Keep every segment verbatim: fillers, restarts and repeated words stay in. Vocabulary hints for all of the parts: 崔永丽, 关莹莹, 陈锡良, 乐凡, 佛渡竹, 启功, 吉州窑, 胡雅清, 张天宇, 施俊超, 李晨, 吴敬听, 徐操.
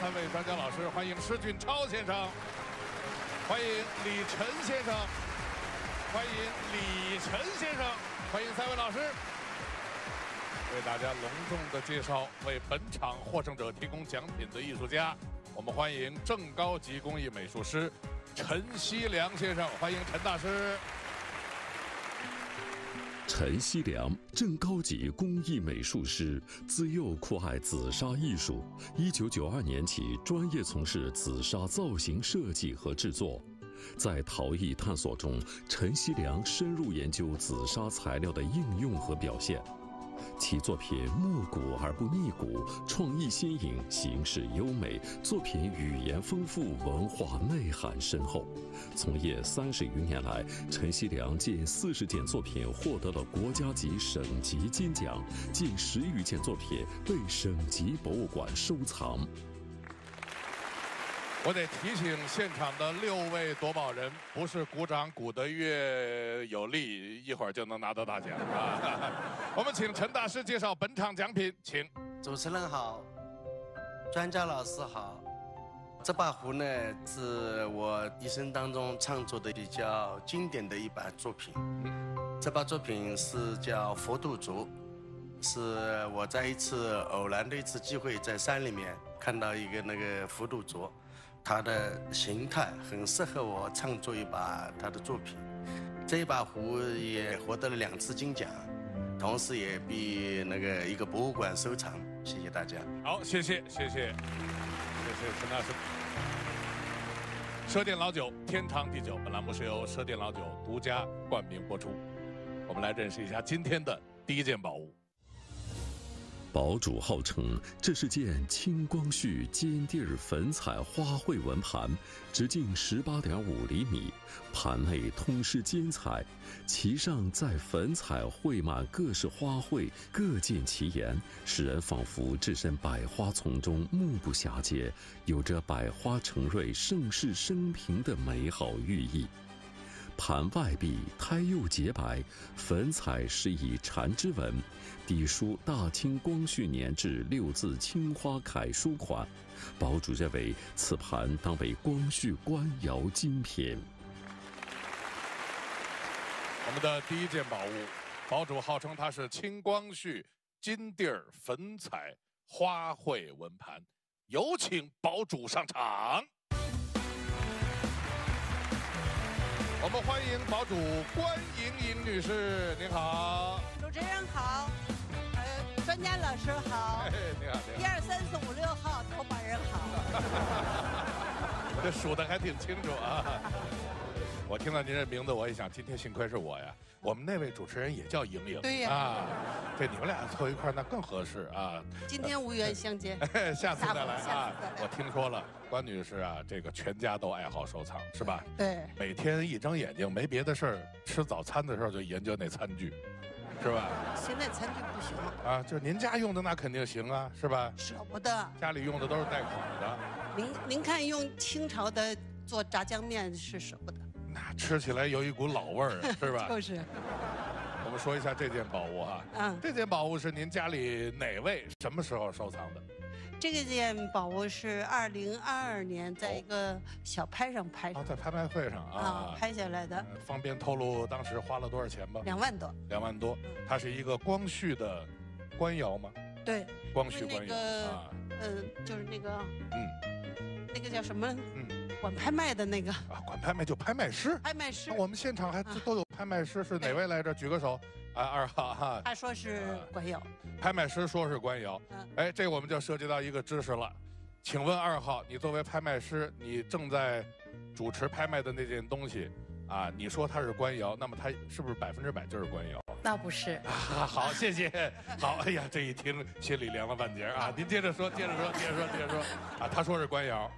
三位专家老师，欢迎施俊超先生，欢迎李晨先生，欢迎李晨先生，欢迎三位老师，为大家隆重的介绍为本场获胜者提供奖品的艺术家。我们欢迎正高级工艺美术师陈锡良先生，欢迎陈大师。 陈锡良，正高级工艺美术师，自幼酷爱紫砂艺术。一九九二年起，专业从事紫砂造型设计和制作。在陶艺探索中，陈锡良深入研究紫砂材料的应用和表现。其作品木骨而不腻骨，创意新颖，形式优美，作品语言丰富，文化内涵深厚。 从业三十余年来，陈锡良近四十件作品获得了国家级、省级金奖，近十余件作品被省级博物馆收藏。我得提醒现场的六位夺宝人，不是鼓掌鼓得越有力，一会儿就能拿到大奖啊！我们请陈大师介绍本场奖品，请。主持人好，专家老师好。 这把壶呢，是我一生当中创作的比较经典的一把作品。这把作品是叫《佛渡竹》，是我在一次偶然的一次机会，在山里面看到一个那个佛渡竹，它的形态很适合我创作一把它的作品。这一把壶也获得了两次金奖，同时也被那个一个博物馆收藏。谢谢大家。好，谢谢，谢谢。 谢谢陈大师。奢店老酒，天长地久。本栏目是由奢店老酒独家冠名播出。我们来认识一下今天的第一件宝物。宝主号称这是件青光绪金地儿粉彩花卉纹盘，直径十八点五厘米，盘内通施金彩，其上再粉彩绘满各式花卉，各尽其言，使人仿佛置身百花丛中，目不暇接，有着百花成瑞、盛世升平的美好寓意。 盘外壁胎釉洁白，粉彩施以缠枝纹，底书“大清光绪年制”六字青花楷书款。宝主认为此盘当为光绪官窑精品。我们的第一件宝物，宝主号称它是清光绪金地儿粉彩花卉纹盘，有请宝主上场。 我们欢迎宝主关莹莹女士，您好。主持人好，呃，专家老师好。哎，你好，你好。一二三四五六号夺宝人好。这数的还挺清楚啊。我听到您这名字，我也想，今天幸亏是我呀。我们那位主持人也叫莹莹。对呀。啊，这你们俩凑一块那更合适啊。今天无缘相见，下次再来啊。我听说了。 关女士啊，这个全家都爱好收藏，是吧？对，每天一睁眼睛没别的事儿，吃早餐的时候就研究那餐具，是吧？现在餐具不行了啊，就是您家用的那肯定行啊，是吧？舍不得，家里用的都是带孔的。您您看，用清朝的做炸酱面是舍不得，那吃起来有一股老味儿，是吧？就是。我们说一下这件宝物哈，嗯，这件宝物是您家里哪位什么时候收藏的？ 这个件宝物是二零二二年在一个小拍上拍的、哦，在拍卖会上啊、哦、拍下来的、呃。方便透露当时花了多少钱吗？两万多。两万多，它是一个光绪的官窑吗？对，光绪官窑啊，呃，就是那个，嗯，那个叫什么？嗯。 管拍卖的那个啊，管拍卖就拍卖师，拍卖师。我们现场还都有拍卖师，是哪位来着？举个手。啊，二号哈。他说是官窑，拍卖师说是官窑。哎，这我们就涉及到一个知识了。请问二号，你作为拍卖师，你正在主持拍卖的那件东西啊，你说它是官窑，那么它是不是百分之百就是官窑？那不是。好，谢谢。好，哎呀，这一听心里凉了半截啊！您接着说，接着说，接着说，接着说。啊，他说是官窑。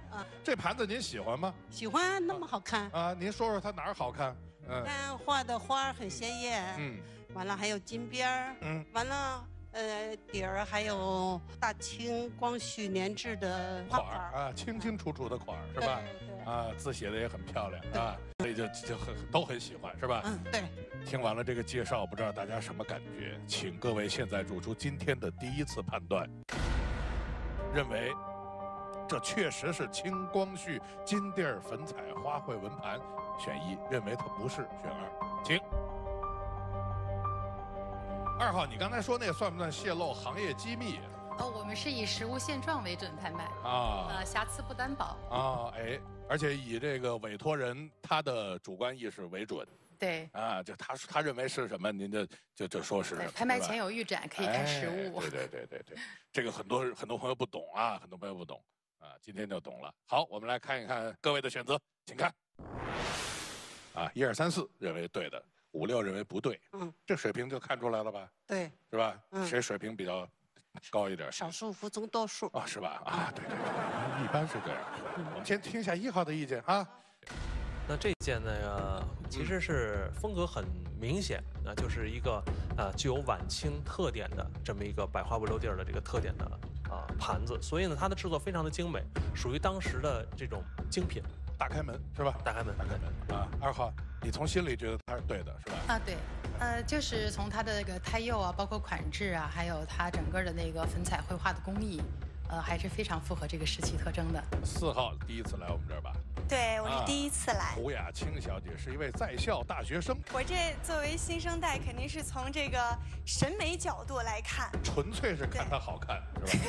这盘子您喜欢吗？喜欢，那么好看啊！您说说它哪儿好看？嗯，看画的花很鲜艳，嗯，完了还有金边儿，嗯，完了呃底儿还有大清光绪年制的款儿啊，清清楚楚的款儿是吧？啊，字写的也很漂亮啊，所以就就很都很喜欢是吧？嗯，对。听完了这个介绍，不知道大家什么感觉？请各位现在做出今天的第一次判断，认为。这确实是清光绪金地儿粉彩花卉文盘，选一，认为它不是，选二，请。二号，你刚才说那算不算泄露行业机密？ 哦，我们是以实物现状为准拍卖啊，呃，瑕疵不担保啊，哎，而且以这个委托人他的主观意识为准。对啊，就他他认为是什么，您就就就说是。拍卖前有预展，可以看实物。对对对对对，这个很多很多朋友不懂啊，很多朋友不懂啊，今天就懂了。好，我们来看一看各位的选择，请看。啊，一二三四认为对的，五六认为不对。嗯，这水平就看出来了吧？对，是吧？嗯，谁水平比较？ 高一点，少数服从多数啊，是吧？啊，对对对，一般是这样。我们先听一下一号的意见啊。那这件呢，其实是风格很明显，那就是一个呃具有晚清特点的这么一个百花不留地儿的这个特点的啊、呃、盘子，所以呢，它的制作非常的精美，属于当时的这种精品。打开门是吧？打开门，打开门啊！二号，你从心里觉得它是对的，是吧？啊，对。 呃，就是从它的这个胎釉啊，包括款质啊，还有它整个的那个粉彩绘画的工艺，呃，还是非常符合这个时期特征的。四号第一次来我们这儿吧？对，我是第一次来。胡雅青小姐是一位在校大学生。我这作为新生代，肯定是从这个审美角度来看，纯粹是看它好看，是吧？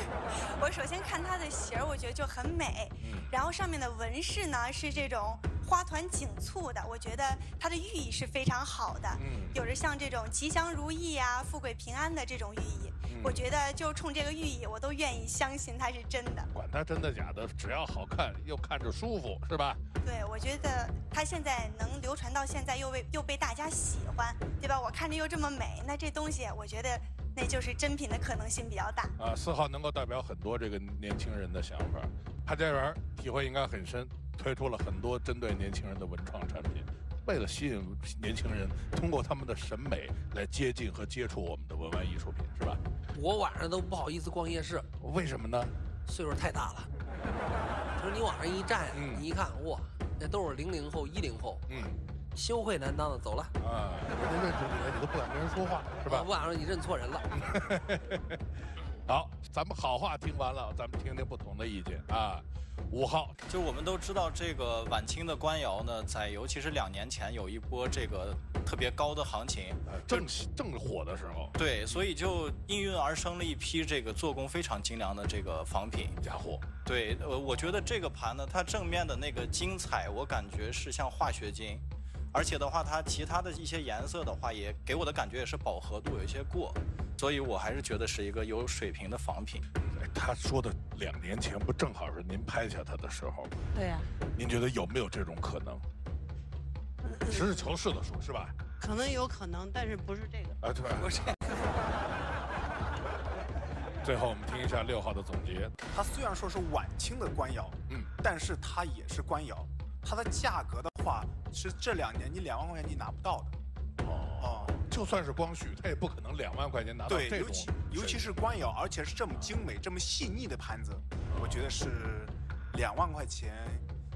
我首先看它的形儿，我觉得就很美，嗯、然后上面的纹饰呢是这种。 花团锦簇的，我觉得它的寓意是非常好的，嗯、有着像这种吉祥如意啊、富贵平安的这种寓意。嗯、我觉得就冲这个寓意，我都愿意相信它是真的。管它真的假的，只要好看又看着舒服，是吧？对，我觉得它现在能流传到现在，又被又被大家喜欢，对吧？我看着又这么美，那这东西我觉得那就是真品的可能性比较大。啊，四号能够代表很多这个年轻人的想法，潘家园体会应该很深。 推出了很多针对年轻人的文创产品，为了吸引年轻人，通过他们的审美来接近和接触我们的文玩艺术品，是吧？我晚上都不好意思逛夜市，为什么呢？岁数太大了。就是你往上一站，嗯、你一看，哇，那都是零零后、一零后，嗯，羞愧难当的走了。啊，人认出你来，你都不敢跟人说话，是吧？我晚上你认错人了。好，咱们好话听完了，咱们听听不同的意见啊。 五号，就我们都知道，这个晚清的官窑呢，在尤其是两年前有一波这个特别高的行情，正正火的时候，对，所以就应运而生了一批这个做工非常精良的这个仿品假货。对，呃，我觉得这个盘呢，它正面的那个精彩，我感觉是像化学金，而且的话，它其他的一些颜色的话，也给我的感觉也是饱和度有一些过，所以我还是觉得是一个有水平的仿品。 他说的两年前不正好是您拍下他的时候？对呀。您觉得有没有这种可能？实事求是的说，是吧？可能有可能，但是不是这个？啊，对。不是。最后我们听一下六号的总结。它虽然说是晚清的官窑，嗯，但是它也是官窑，它的价格的话是这两年你两万块钱你拿不到的。哦。哦。 就算是光绪，他也不可能两万块钱拿到这种。对，尤其尤其是官窑，而且是这么精美、这么细腻的盘子，我觉得是两万块钱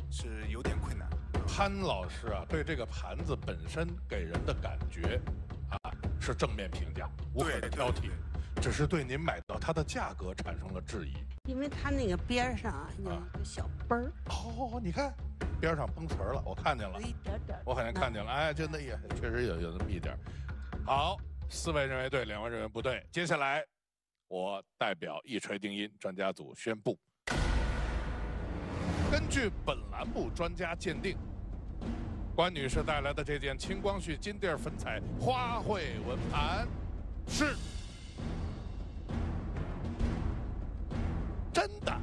是有点困难。潘老师啊，对这个盘子本身给人的感觉啊是正面评价，无可挑剔，只是对您买到它的价格产生了质疑。因为它那个边上啊有一个小杯儿。哦，你看。 边上崩瓷儿了，我看见了，一点点，我好像看见了，哎，真的也确实有有那么一点。好，四位认为对，两位认为不对。接下来，我代表一锤定音专家组宣布，根据本栏目专家鉴定，关女士带来的这件清光绪金地儿粉彩花卉文盘是真的。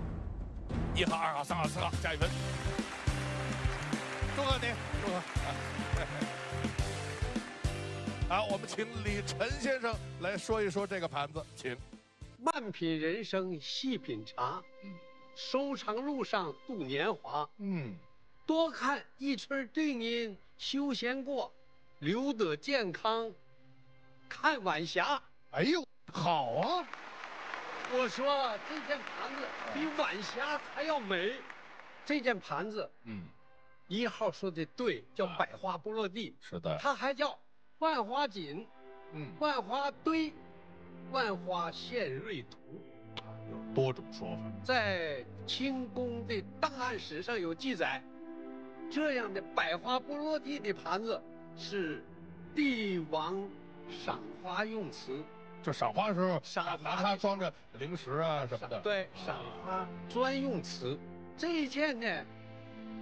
一号、二号、三号、四号，加一分。 祝贺您，祝贺！啊，我们请李晨先生来说一说这个盘子，请。慢品人生细品茶，收藏路上度年华。嗯，多看一锤定音休闲过，留得健康，看晚霞。哎呦，好啊！我说这件盘子比晚霞还要美，这件盘子，嗯。 一号说的对，叫百花不落地。啊、是的，它还叫万花锦，嗯，万花堆，万花献瑞图。有多种说法。在清宫的档案史上有记载，这样的百花不落地的盘子是帝王赏花用瓷。 就赏花的时候，赏拿它装着零食啊什么的。对，赏花专用瓷。这一件呢，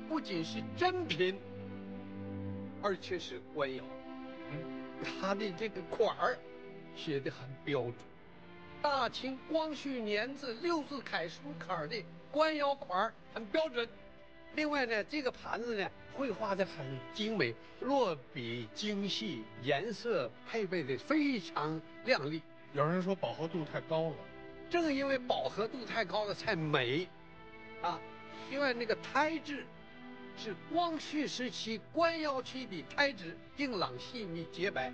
不仅是珍品，而且是官窑。嗯，它的这个款儿写的很标准，大清光绪年字六字楷书楷的官窑款儿很标准。另外呢，这个盘子呢，绘画的很精美，落笔精细，颜色配备的非常亮丽。有人说饱和度太高了，正因为饱和度太高了才美，啊，另外那个胎质是光绪时期官窑器的胎质，硬朗细密，洁白。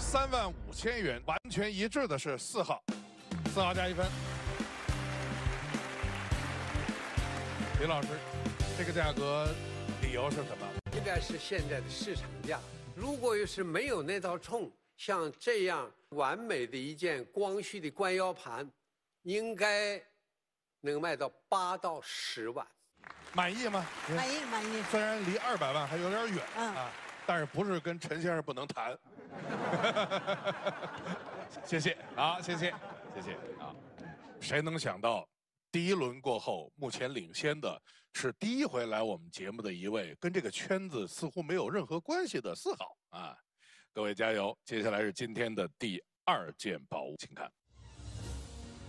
三万五千元，完全一致的是四号，四号加一分。林老师，这个价格理由是什么？应该是现在的市场价。如果要是没有那道冲，像这样完美的一件光绪的官窑盘，应该能卖到八到十万。满意吗？满意，满意。虽然离二百万还有点远、嗯、啊。 但是不是跟陈先生不能谈？谢谢啊，谢谢，谢谢啊！谁能想到，第一轮过后，目前领先的是第一回来我们节目的一位跟这个圈子似乎没有任何关系的四号啊！各位加油！接下来是今天的第二件宝物，请看。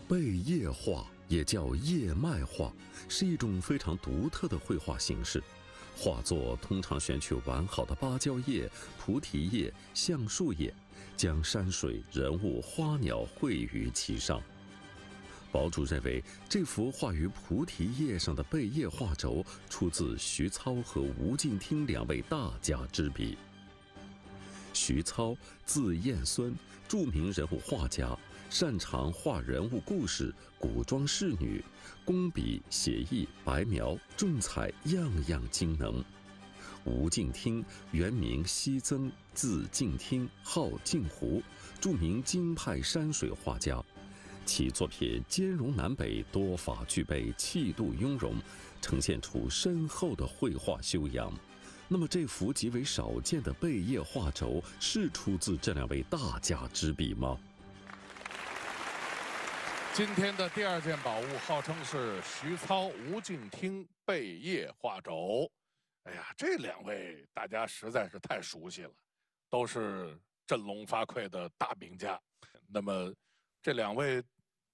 贝叶画也叫叶脉画，是一种非常独特的绘画形式。 画作通常选取完好的芭蕉叶、菩提叶、橡树叶，将山水、人物、花鸟绘于其上。宝主认为，这幅画于菩提叶上的贝叶画轴出自徐操和吴敬听两位大家之笔。徐操，字彦孙，著名人物画家，擅长画人物故事、古装仕女。 工笔、写意、白描、重彩，样样精能。吴敬听原名西曾，字敬听，号镜湖，著名京派山水画家。其作品兼容南北，多法具备，气度雍容，呈现出深厚的绘画修养。那么，这幅极为少见的贝叶画轴是出自这两位大家之笔吗？ 今天的第二件宝物号称是徐操、吴敬听贝叶画轴。哎呀，这两位大家实在是太熟悉了，都是振聋发聩的大名家。那么，这两位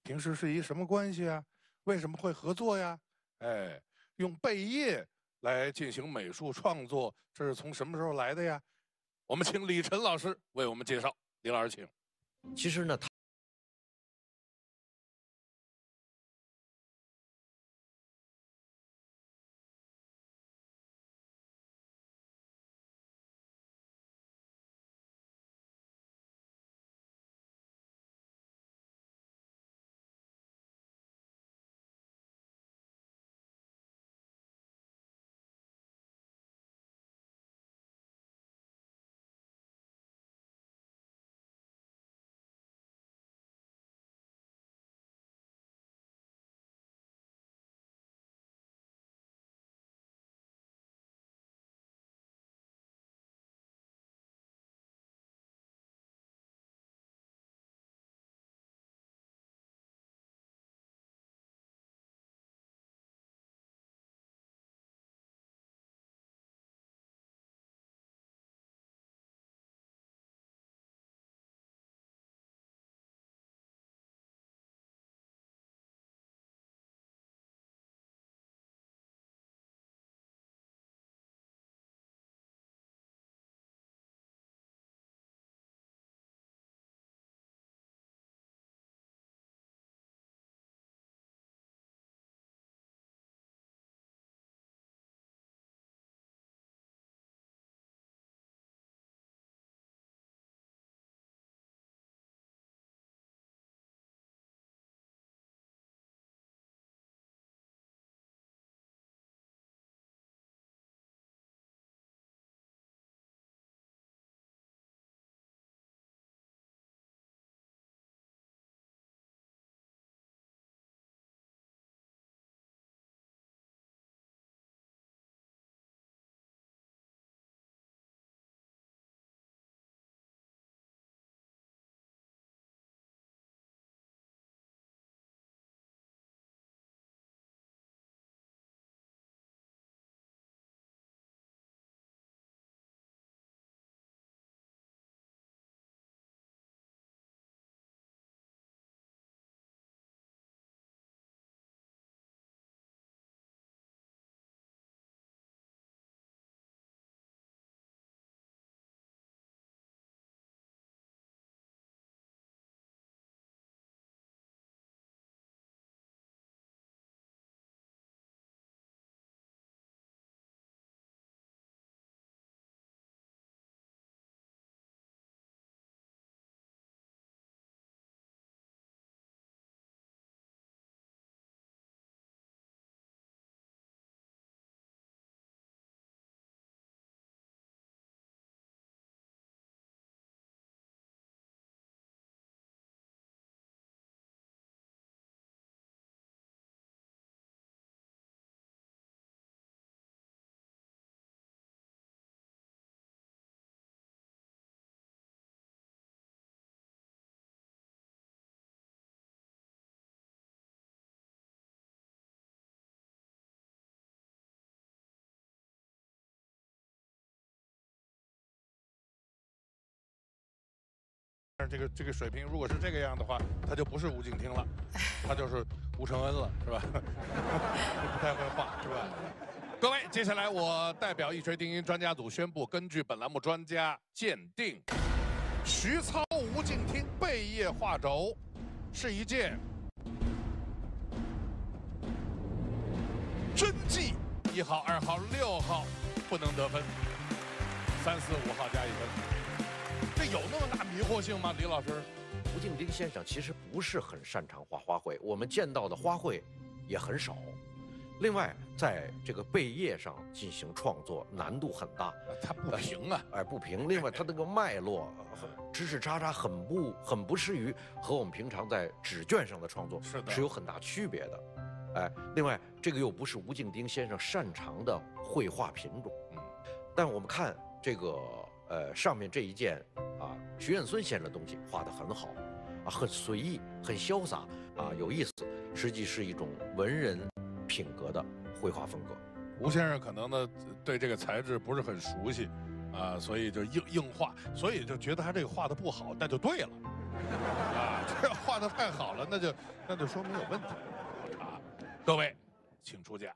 平时是一什么关系啊？为什么会合作呀？哎，用贝叶来进行美术创作，这是从什么时候来的呀？我们请李晨老师为我们介绍。李老师，请。其实呢，他。但是这个这个水平如果是这个样的话，他就不是吴敬亭了，他就是吴承恩了，是吧？不太会画，是吧？各位，接下来我代表一锤定音专家组宣布，根据本栏目专家鉴定，徐操吴敬亭贝叶画轴是一件真迹，一号、二号、六号不能得分，三四五号加一分。 这有那么大迷惑性吗，李老师？吴敬亭先生其实不是很擅长画花卉，我们见到的花卉也很少。另外，在这个贝叶上进行创作难度很大，它不平啊，哎、呃、不平。另外，它那个脉络枝枝杈杈很不很不适于和我们平常在纸卷上的创作是的是有很大区别的。哎，另外这个又不是吴敬亭先生擅长的绘画品种。嗯，但我们看这个。 呃，上面这一件啊，徐远孙先生的东西画得很好，啊，很随意，很潇洒，啊，有意思，实际是一种文人品格的绘画风格。吴先生可能呢对这个材质不是很熟悉，啊，所以就硬硬画，所以就觉得他这个画得不好，那就对了，啊，这画得太好了，那就那就说明有问题。好查，各位，请出价。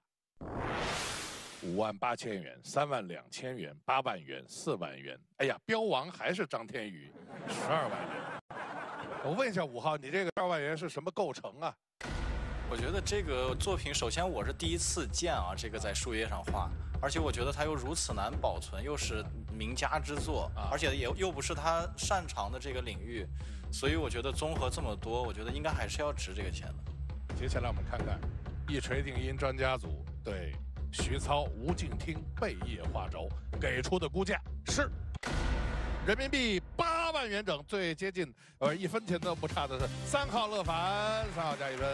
五万八千元，三万两千元，八万元，四万元。哎呀，标王还是张天宇，十二万元。我问一下五号，你这个十二万元是什么构成啊？我觉得这个作品，首先我是第一次见啊，这个在树叶上画，而且我觉得它又如此难保存，又是名家之作，而且也又不是他擅长的这个领域，所以我觉得综合这么多，我觉得应该还是要值这个钱的。接下来我们看看一锤定音专家组对。 徐操吴敬亭贝叶画轴给出的估价是人民币八万元整，最接近呃一分钱都不差的是三号乐凡，三号加一分。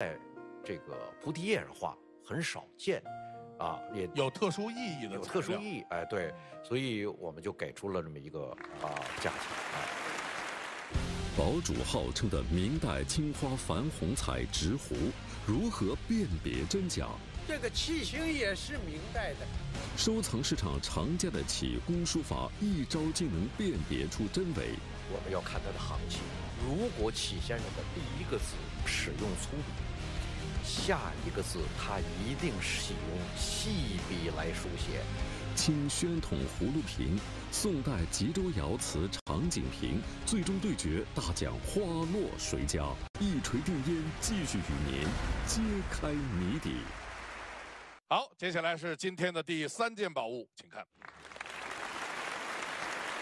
在这个菩提叶上画很少见，啊，也有特殊意义的，有特殊意义，哎，对，所以我们就给出了这么一个啊价钱。哎、宝主号称的明代青花矾红彩直壶，如何辨别真假？这个器型也是明代的。收藏市场常见的起工书法，一招就能辨别出真伪。我们要看它的行气，如果起先生的第一个字使用粗笔。 下一个字，它一定使用细笔来书写。清宣统葫芦瓶、宋代吉州窑瓷长颈瓶，最终对决大奖花落谁家？一锤定音，继续与您揭开谜底。好，接下来是今天的第三件宝物，请看。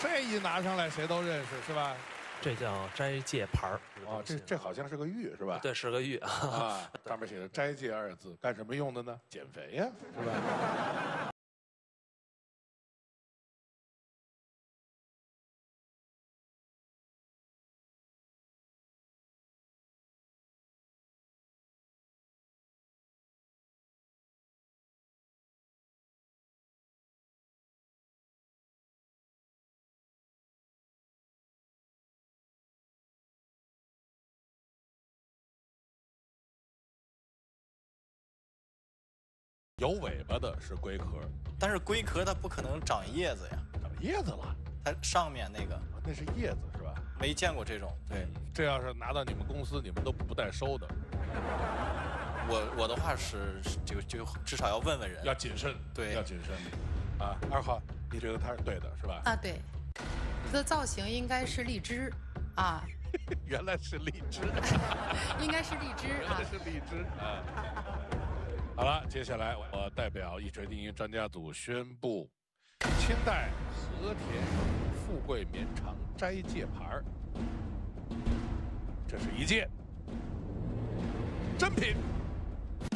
这一拿上来，谁都认识，是吧？ 这叫斋戒牌儿啊，这这好像是个玉是吧？对，是个玉啊，上面写着“斋戒”二字，干什么用的呢？减肥呀，是吧？有尾巴的是龟壳，但是龟壳它不可能长叶子呀，长叶子了。它上面那个，那是叶子是吧？没见过这种。对，这要是拿到你们公司，你们都不带收的。我我的话是，就就至少要问问人，要谨慎，对，要谨慎。啊，二号，你觉得它是对的是吧？啊，对，它的造型应该是荔枝，啊。 原来是荔枝，应该是荔枝，原来是荔枝啊。好了，接下来我代表一锤定音专家组宣布，清代和田富贵绵长斋戒牌，这是一件真品。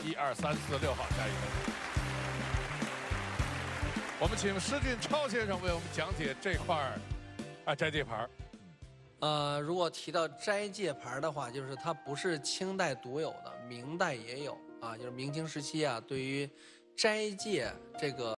一二三四六号加一分。我们请施俊超先生为我们讲解这块啊斋戒牌。 呃，如果提到斋戒牌的话，就是它不是清代独有的，明代也有。啊，就是明清时期啊，对于斋戒这个。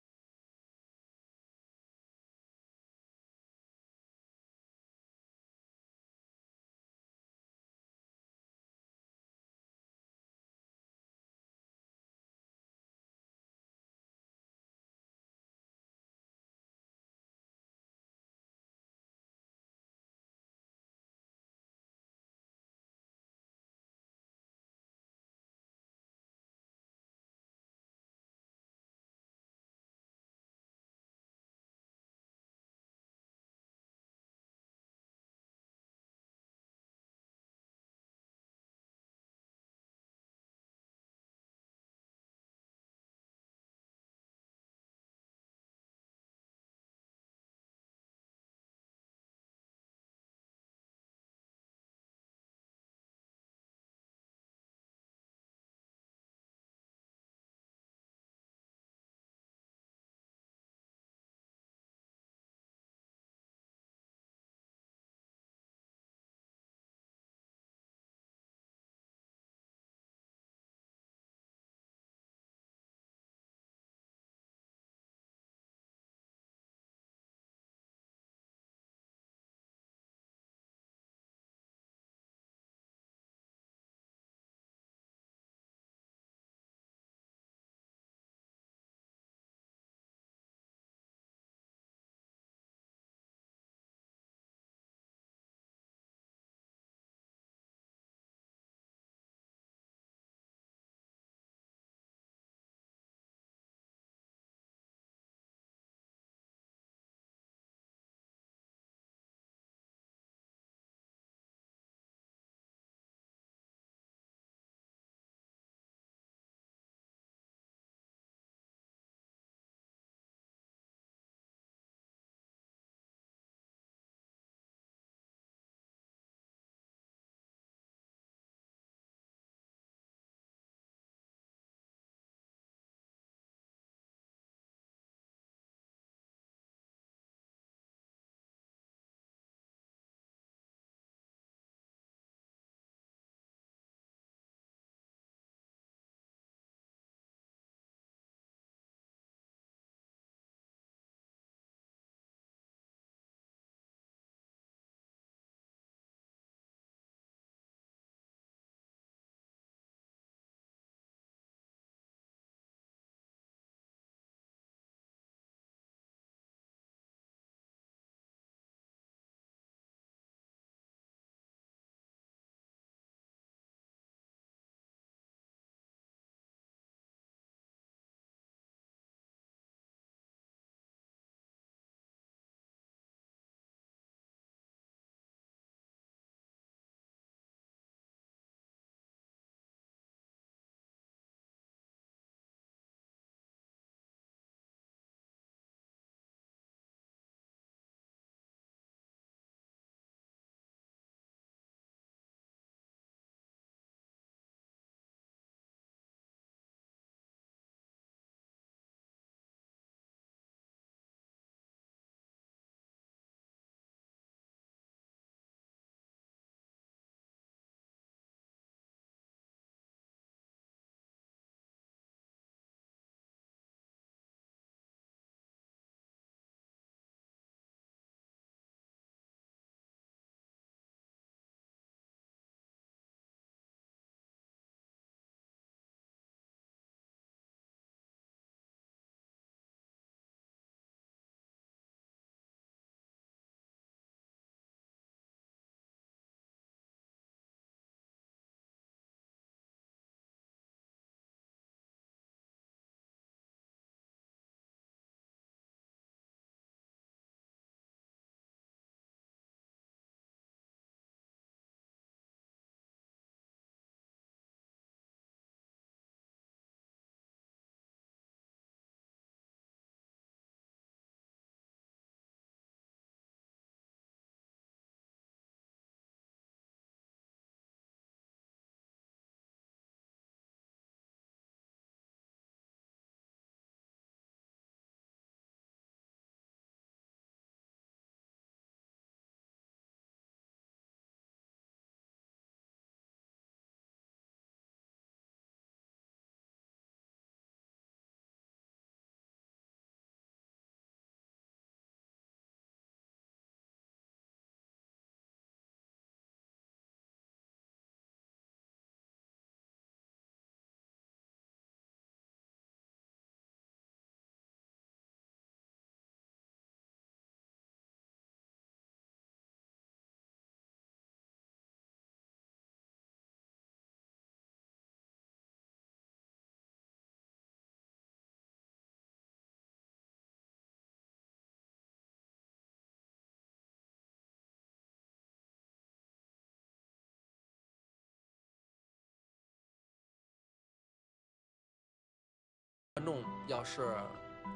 观众要是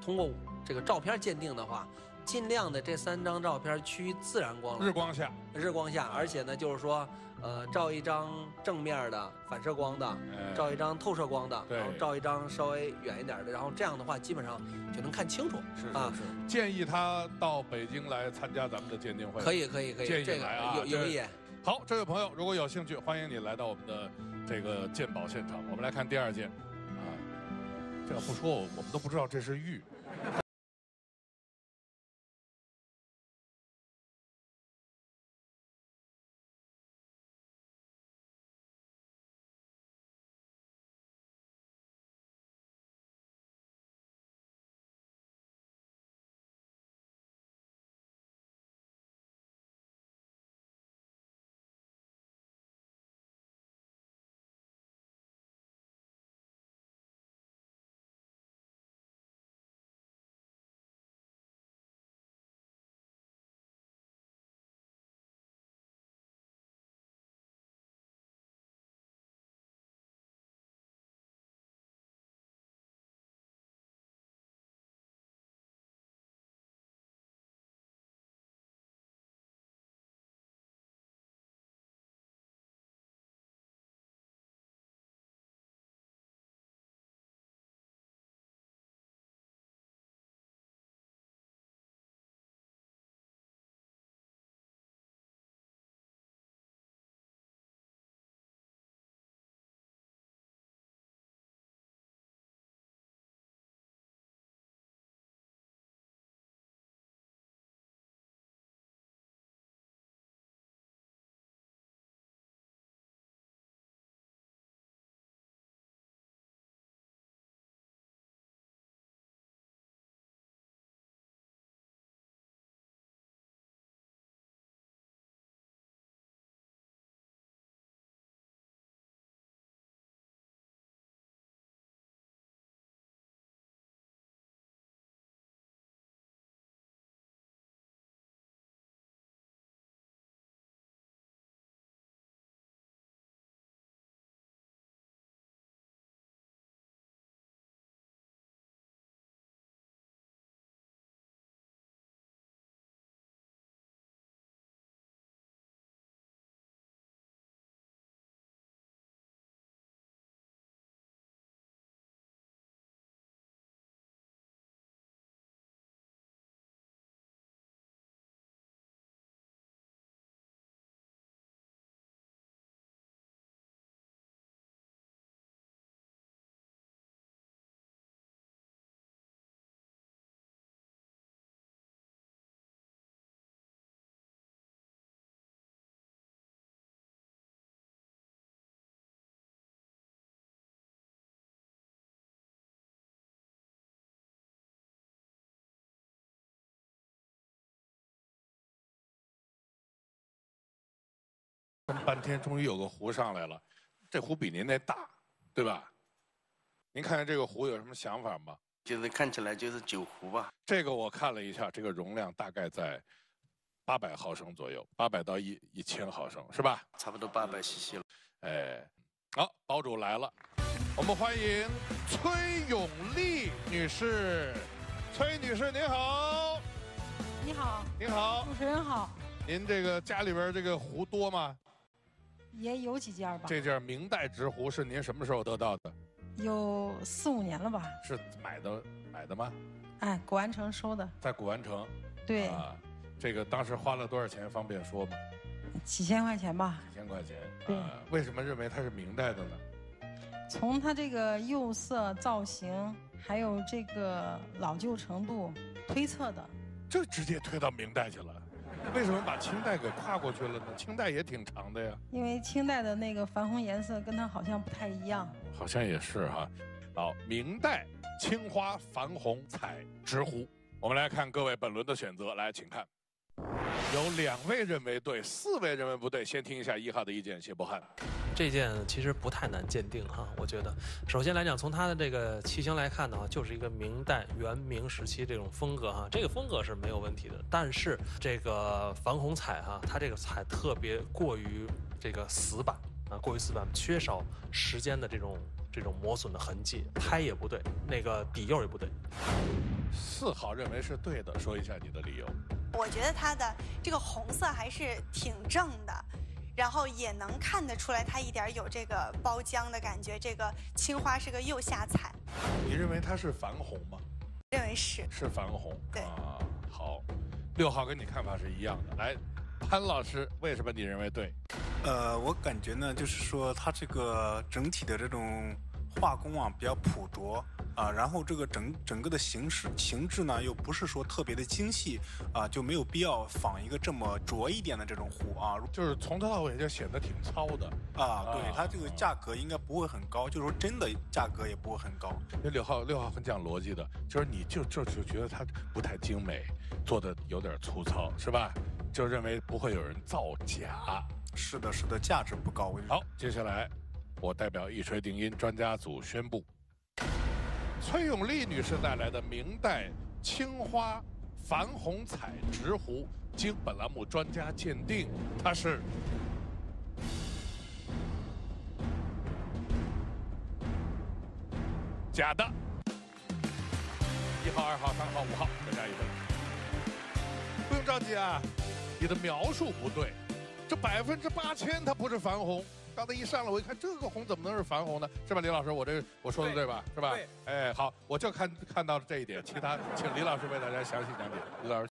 通过这个照片鉴定的话，尽量的这三张照片趋自然光了，日光下，日光下，而且呢，就是说，呃，照一张正面的反射光的，照一张透射光的，然后照一张稍微远一点的，然后这样的话，基本上就能看清楚。是是是，建议他到北京来参加咱们的鉴定会。可以可以可以，建议来啊，有有意。好，这位朋友，如果有兴趣，欢迎你来到我们的这个鉴宝现场。我们来看第二件。 这要不说，我我们都不知道这是玉。半天，终于有个壶上来了，这壶比您那大，对吧？您看看这个壶有什么想法吗？就是看起来就是酒壶吧。这个我看了一下，这个容量大概在八百毫升左右，八百到一一千毫升，是吧？差不多八百 C C 了。哎，好，岛主来了，我们欢迎崔永丽女士。崔女士您好。你好。您好。主持人好。您这个家里边这个壶多吗？ 也有几件吧。这件明代直壶是您什么时候得到的？有四五年了吧。是买的买的吗？哎，古玩城收的。在古玩城。对。啊，这个当时花了多少钱？方便说吗？几千块钱吧。几千块钱。对、啊。为什么认为它是明代的呢？从它这个釉色、造型，还有这个老旧程度推测的。这直接推到明代去了。 为什么把清代给跨过去了呢？清代也挺长的呀。因为清代的那个矾红颜色跟它好像不太一样。好像也是哈、啊。好，明代青花矾红彩直壶，我们来看各位本轮的选择，来，请看，有两位认为对，四位认为不对。先听一下一号的意见，谢博翰。这件其实不太难鉴定哈，我觉得，首先来讲，从它的这个器型来看呢，就是一个明代元明时期这种风格哈，这个风格是没有问题的。但是这个矾红彩哈，它这个彩特别过于这个死板啊，过于死板，缺少时间的这种。这种磨损的痕迹，拍也不对，那个笔右也不对。四号认为是对的，说一下你的理由。我觉得它的这个红色还是挺正的，然后也能看得出来它一点有这个包浆的感觉。这个青花是个釉下彩。你认为它是矾红吗？认为是。是矾红。对。啊，好。六号跟你看法是一样的。来，潘老师，为什么你认为对？ 呃，我感觉呢，就是说它这个整体的这种画工啊比较朴拙啊，然后这个整整个的形式形制呢又不是说特别的精细啊，就没有必要仿一个这么拙一点的这种壶啊，就是从头到尾就显得挺糙的啊。对，它这个价格应该不会很高，就是说真的价格也不会很高。那六号六号很讲逻辑的，就是你就就就觉得它不太精美，做的有点粗糙，是吧？就认为不会有人造假。 是的，是的，价值不高。好，接下来我代表一锤定音专家组宣布，崔永丽女士带来的明代青花矾红彩直壶，经本栏目专家鉴定，它是假的。一号、二号、三号、五号，各加一分。不用着急啊，你的描述不对。 这百分之八千它不是矾红，刚才一上来我一看，这个红怎么能是矾红呢？是吧，李老师？我这我说的对吧？对是吧？对。哎，好，我就看看到了这一点，其他请李老师为大家详细讲解。李老师，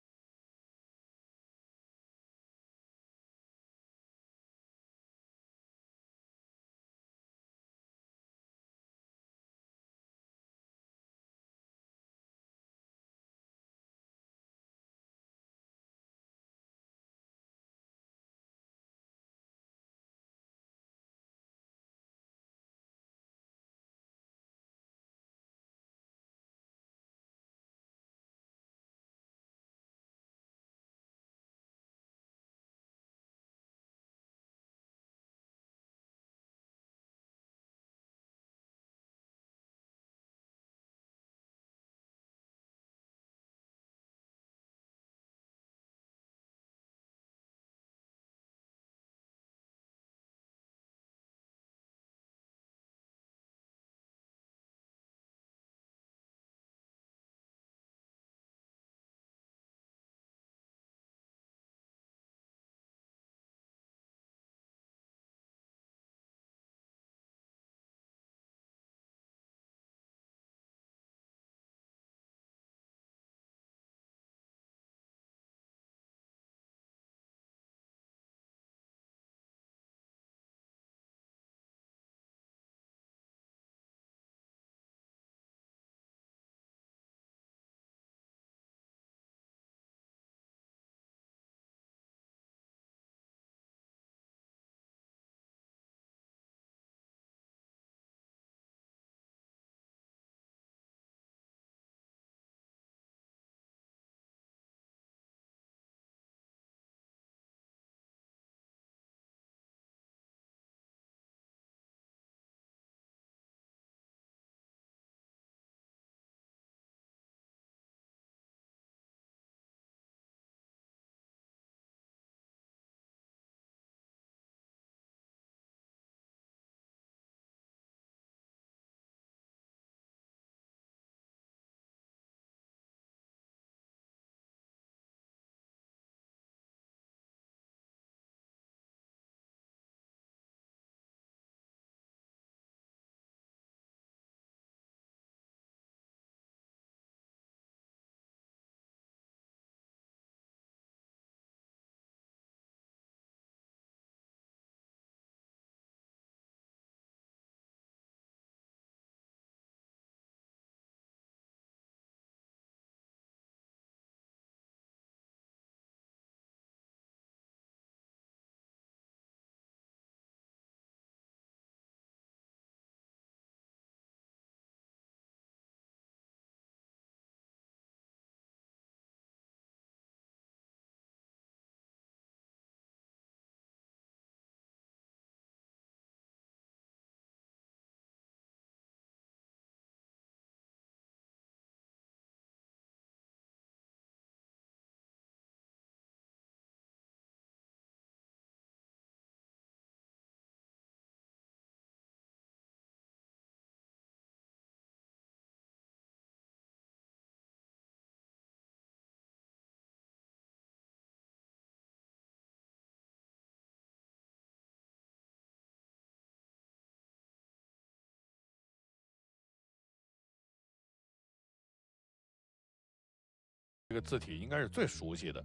个字体应该是最熟悉的。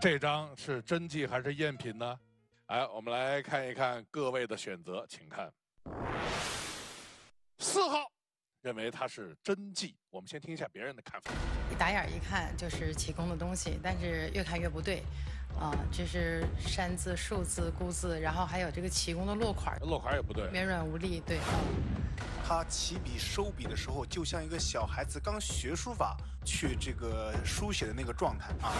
这张是真迹还是赝品呢？哎，我们来看一看各位的选择，请看。四号认为它是真迹，我们先听一下别人的看法。打眼一看就是启功的东西，但是越看越不对。 啊，这是山字、树字、孤字，然后还有这个启功的落款，落款也不对，绵软无力，对。他起笔收笔的时候，就像一个小孩子刚学书法去这个书写的那个状态啊。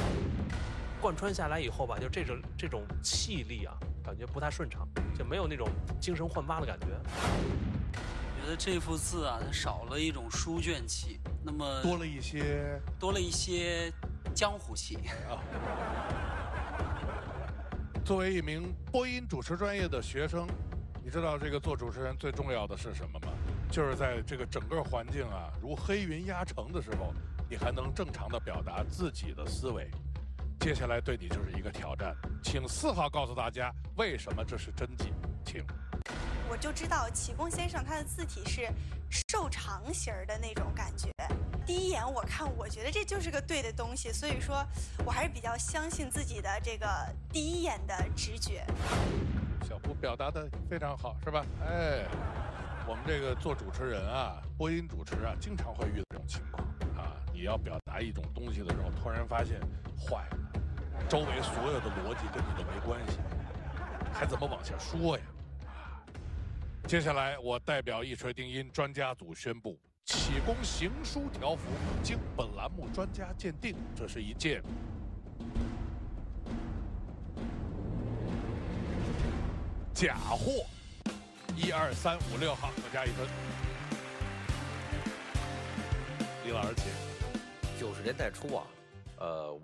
贯穿下来以后吧，就这种这种气力啊，感觉不太顺畅，就没有那种精神焕发的感觉。觉得这幅字啊，它少了一种书卷气，那么多了一些，多了一些江湖气啊。 作为一名播音主持专业的学生，你知道这个做主持人最重要的是什么吗？就是在这个整个环境啊如黑云压城的时候，你还能正常的表达自己的思维。接下来对你就是一个挑战，请四号告诉大家为什么这是真迹，请。我就知道启功先生他的字体是瘦长型的那种感觉。 第一眼我看，我觉得这就是个对的东西，所以说我还是比较相信自己的这个第一眼的直觉。小胡表达的非常好，是吧？哎，我们这个做主持人啊，播音主持啊，经常会遇到这种情况啊。你要表达一种东西的时候，突然发现坏了，周围所有的逻辑跟你都没关系，还怎么往下说呀？啊，接下来我代表一锤定音专家组宣布。 启功行书条幅经本栏目专家鉴定，这是一件假货。一二三五六号各加一分。李老师，请。九十年代初啊，呃。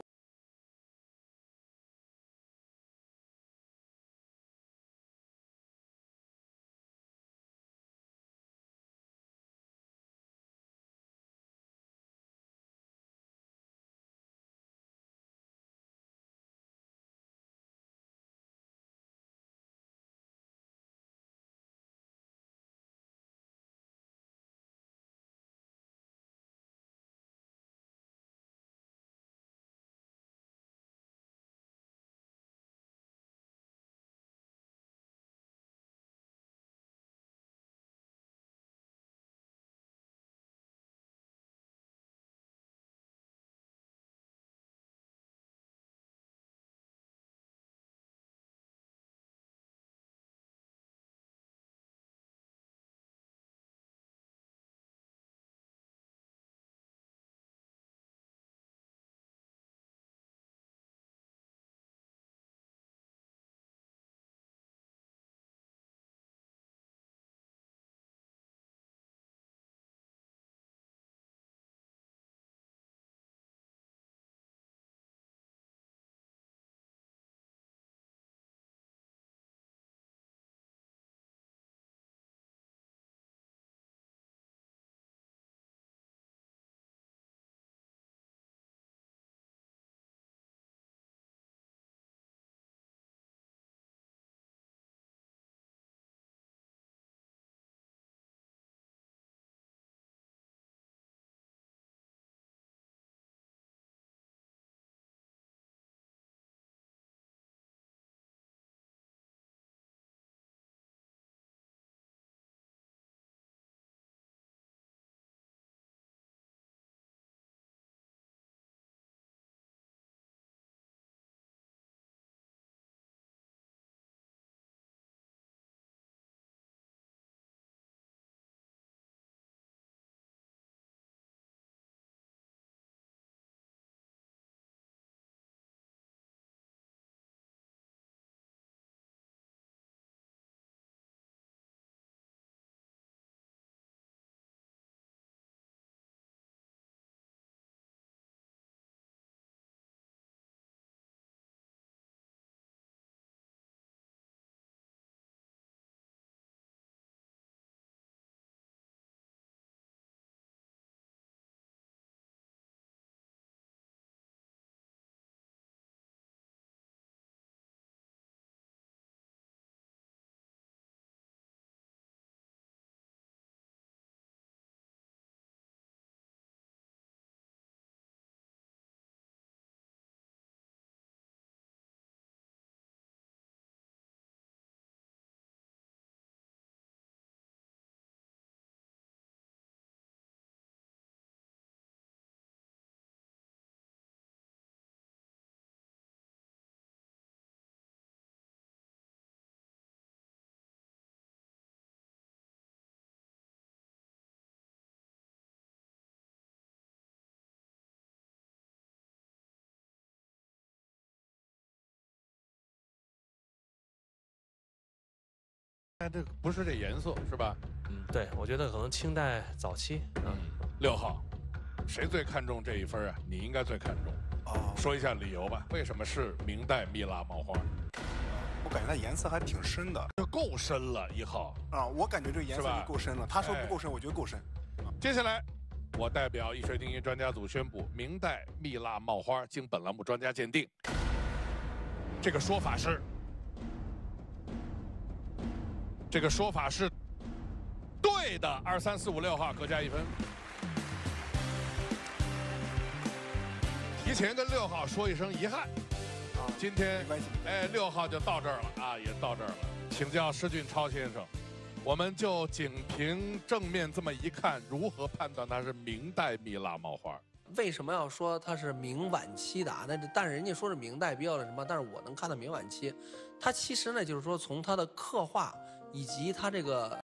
但这不是这颜色是吧？嗯，对，我觉得可能清代早期。嗯，六号，谁最看重这一分啊？你应该最看重。哦，说一下理由吧，为什么是明代蜜蜡毛花？我感觉它颜色还挺深的，这够深了，一号。啊，我感觉这颜色就够深了。他说不够深，我觉得够深。接下来。 我代表易水定音专家组宣布，明代蜜蜡帽花经本栏目专家鉴定，这个说法是，这个说法是对的。二三四五六号各加一分。提前跟六号说一声遗憾，今天哎六号就到这儿了啊，也到这儿了。请教施俊超先生。 我们就仅凭正面这么一看，如何判断它是明代蜜蜡帽花？为什么要说它是明晚期的啊？那但是人家说是明代标的什么？但是我能看到明晚期，它其实呢就是说从它的刻画以及它这个。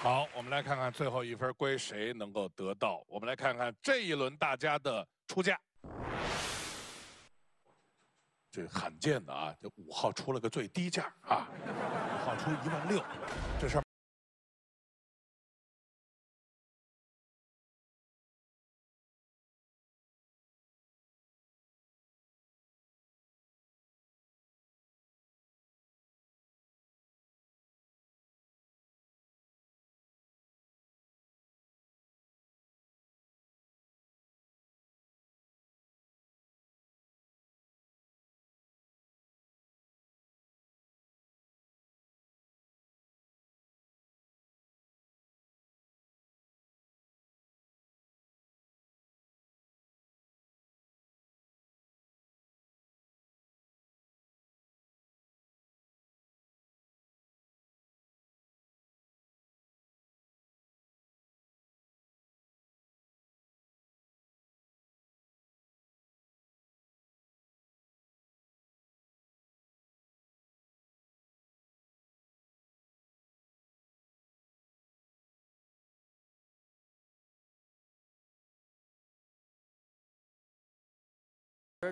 好，我们来看看最后一分归谁能够得到。我们来看看这一轮大家的出价。这罕见的啊，这五号出了个最低价啊，五号出一万六，这事儿。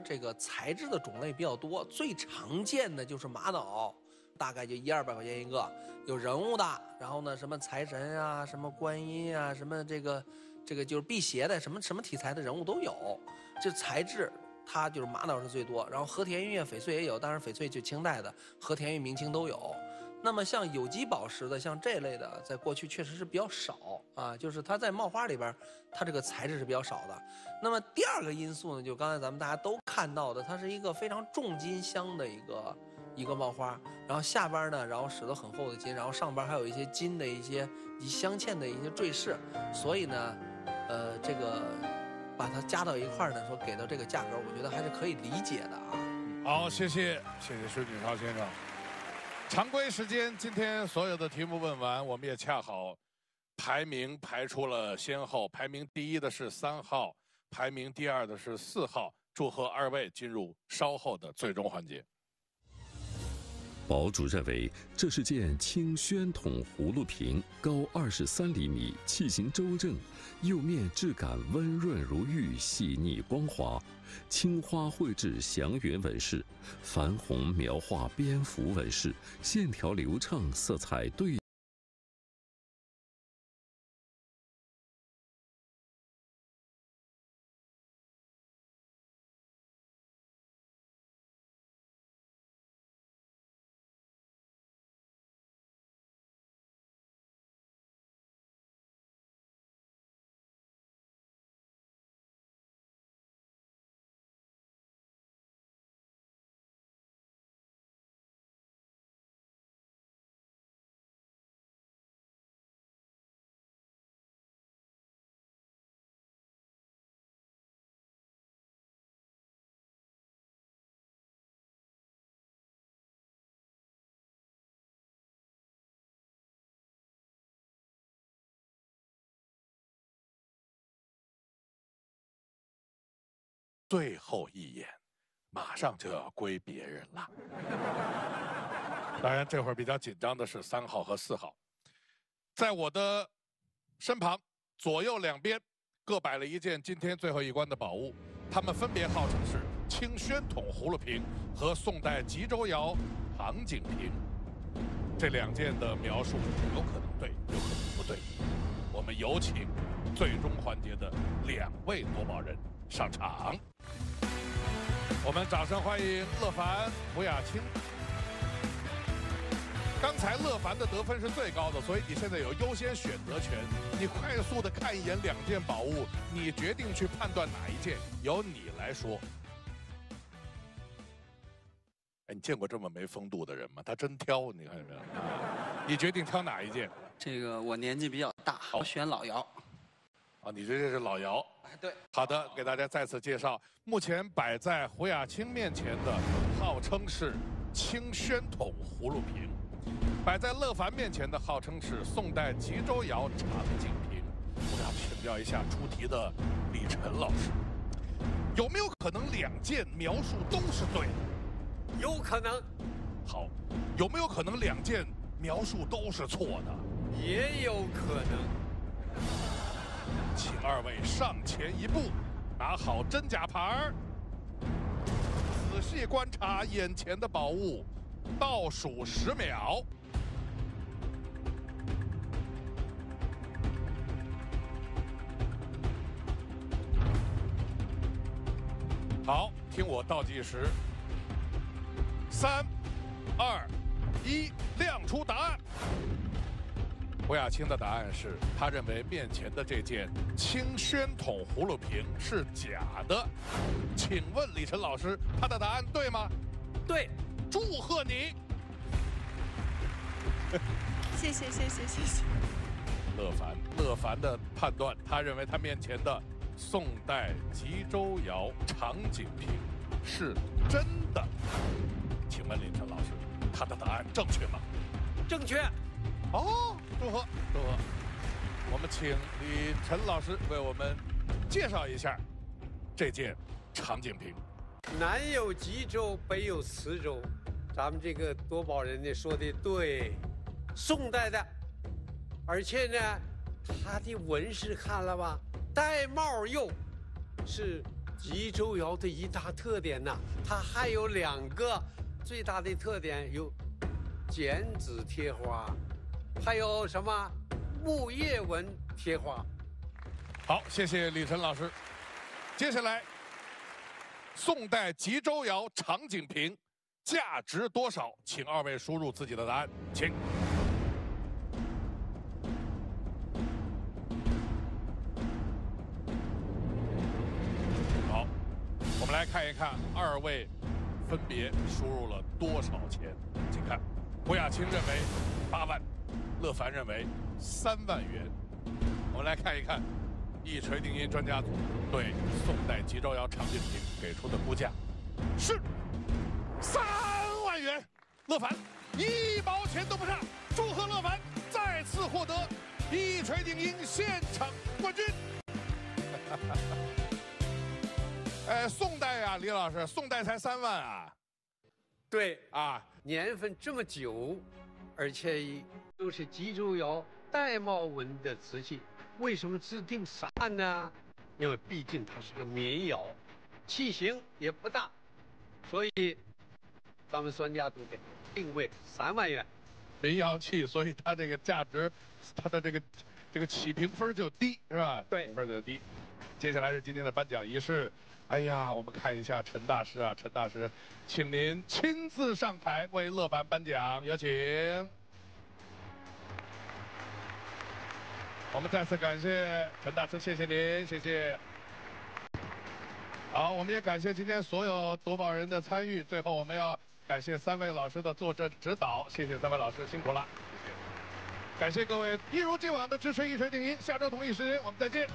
这个材质的种类比较多，最常见的就是玛瑙，大概就一二百块钱一个。有人物的，然后呢，什么财神啊，什么观音啊，什么这个这个就是辟邪的，什么什么题材的人物都有。这材质它就是玛瑙是最多，然后和田玉、翡翠也有，当然翡翠就清代的，和田玉、明清都有。那么像有机宝石的，像这类的，在过去确实是比较少啊，就是它在帽花里边，它这个材质是比较少的。那么第二个因素呢，就刚才咱们大家都看到的，它是一个非常重金镶的一个一个帽花，然后下边呢，然后使得很厚的金，然后上边还有一些金的一些以镶嵌的一些坠饰，所以呢，呃，这个把它加到一块呢，说给到这个价格，我觉得还是可以理解的啊。好，谢谢，谢谢施俊超先生。 常规时间，今天所有的题目问完，我们也恰好排名排出了先后。排名第一的是三号，排名第二的是四号。祝贺二位进入稍后的最终环节。宝主认为这是件清宣统葫芦瓶，高二十三厘米，器形周正，釉面质感温润如玉，细腻光滑，青花绘制祥云纹饰，矾红描画蝙蝠纹饰，线条流畅，色彩对。最后一眼，马上就要归别人了。当然，这会儿比较紧张的是三号和四号，在我的身旁左右两边各摆了一件今天最后一关的宝物，他们分别号称是清宣统葫芦瓶和宋代吉州窑杭锦瓶。这两件的描述有可能对，有可能不对。我们有请最终环节的两位夺宝人上场。我们掌声欢迎乐凡、胡雅清。刚才乐凡的得分是最高的，所以你现在有优先选择权。你快速的看一眼两件宝物，你决定去判断哪一件，由你来说。哎，你见过这么没风度的人吗？他真挑，你看见没有？你决定挑哪一件？这个我年纪比较大，我选老姚。啊，你这是老姚。对。好的，给大家再次介绍，目前摆在胡雅清面前的，号称是清宣统葫芦瓶；摆在乐凡面前的，号称是宋代吉州窑长颈瓶。我要请教一下出题的李晨老师，有没有可能两件描述都是对的？有可能。好，有没有可能两件描述都是错的？也有可能。请二位上前一步，拿好真假牌，仔细观察眼前的宝物，倒数十秒。好，听我倒计时：三、二、一，亮出答案。胡雅清的答案是，他认为面前的这件清宣统葫芦瓶是假的。请问李晨老师，他的答案对吗？对，祝贺你！谢谢谢谢谢谢。乐凡，乐凡的判断，他认为他面前的宋代吉州窑长颈瓶是真的。请问李晨老师，他的答案正确吗？正确。哦，祝贺祝贺！我们请李晨老师为我们介绍一下这件长颈瓶。南有吉州，北有磁州，咱们这个夺宝人呢说的对，宋代的，而且呢，它的纹饰看了吧，戴帽釉是吉州窑的一大特点呐、啊。它还有两个最大的特点，有剪纸贴花。还有什么木叶纹贴花？好，谢谢李晨老师。接下来，宋代吉州窑长颈瓶价值多少？请二位输入自己的答案，请。好，我们来看一看二位分别输入了多少钱，请看。胡雅清认为八万。乐凡认为三万元。我们来看一看，一锤定音专家组对宋代吉州窑长颈瓶给出的估价是三万元。乐凡一毛钱都不差，祝贺乐凡再次获得一锤定音现场冠军。哎，宋代啊，李老师，宋代才三万啊？对啊，年份这么久，而且。都是吉州窑玳瑁纹的瓷器，为什么制定三万呢？因为毕竟它是个民窑，器型也不大，所以咱们专家都给定位三万元。民窑器，所以它这个价值，它的这个这个起评分就低，是吧？对，分就低。接下来是今天的颁奖仪式。哎呀，我们看一下陈大师啊，陈大师，请您亲自上台为乐凡颁奖，有请。我们再次感谢陈大师，谢谢您，谢谢。好，我们也感谢今天所有夺宝人的参与。最后，我们要感谢三位老师的坐镇指导，谢谢三位老师，辛苦了。谢谢，感谢各位一如既往的支持，一锤定音。下周同一时间，我们再见。